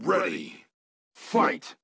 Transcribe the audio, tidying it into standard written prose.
Ready. Fight!